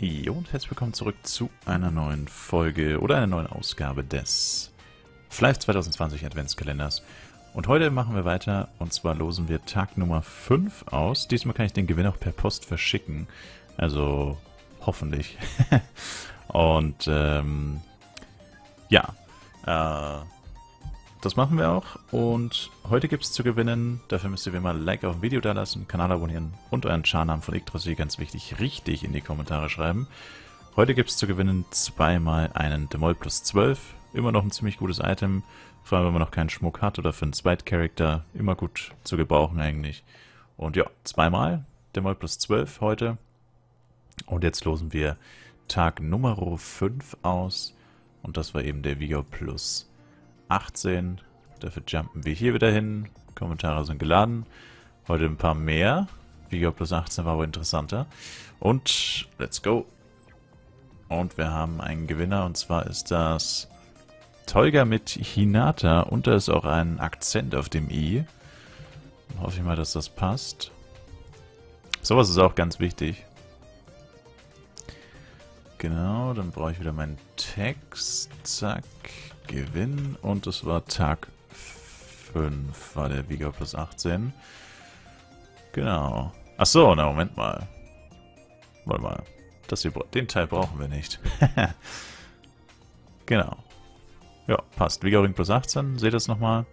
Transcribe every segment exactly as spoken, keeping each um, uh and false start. Jo, und herzlich willkommen zurück zu einer neuen Folge oder einer neuen Ausgabe des FLYF zwanzig zwanzig Adventskalenders. Und heute machen wir weiter, und zwar losen wir Tag Nummer fünf aus. Diesmal kann ich den Gewinn auch per Post verschicken, also hoffentlich. Und ähm, ja, äh, das machen wir auch. Und heute gibt es zu gewinnen, dafür müsst ihr wie immer ein Like auf dem Video dalassen, Kanal abonnieren und euren Charnamen von Iktrosi, ganz wichtig, richtig in die Kommentare schreiben. Heute gibt es zu gewinnen zweimal einen Demol plus zwölf, immer noch ein ziemlich gutes Item, vor allem wenn man noch keinen Schmuck hat oder für einen Zweitcharakter, immer gut zu gebrauchen eigentlich. Und ja, zweimal Demol plus zwölf heute. Und jetzt losen wir Tag Nummer fünf aus, und das war eben der Video plus achtzehn. Dafür jumpen wir hier wieder hin. Kommentare sind geladen. Heute ein paar mehr. Video plus achtzehn war aber interessanter. Und let's go. Und wir haben einen Gewinner, und zwar ist das Tolga mit Hinata. Und da ist auch ein Akzent auf dem I. Dann hoffe ich mal, dass das passt. Sowas ist auch ganz wichtig. Genau, dann brauche ich wieder meinen Text. Zack. Gewinn, und es war Tag fünf, war der Vegaring plus achtzehn. Genau. Achso, na Moment mal. Warte mal. Das hier, den Teil brauchen wir nicht. Genau. Ja, passt. Vegaring plus achtzehn, seht ihr das nochmal?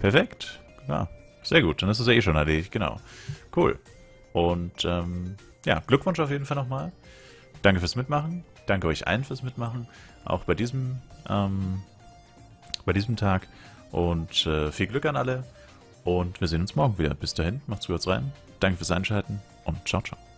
Perfekt. Ja, sehr gut. Dann ist es ja eh schon erledigt. Genau. Cool. Und ähm, ja, Glückwunsch auf jeden Fall nochmal. Danke fürs Mitmachen. Danke euch allen fürs Mitmachen, auch bei diesem, ähm, bei diesem Tag. Und äh, viel Glück an alle. Und wir sehen uns morgen wieder. Bis dahin, macht's gut rein. Danke fürs Einschalten und ciao, ciao.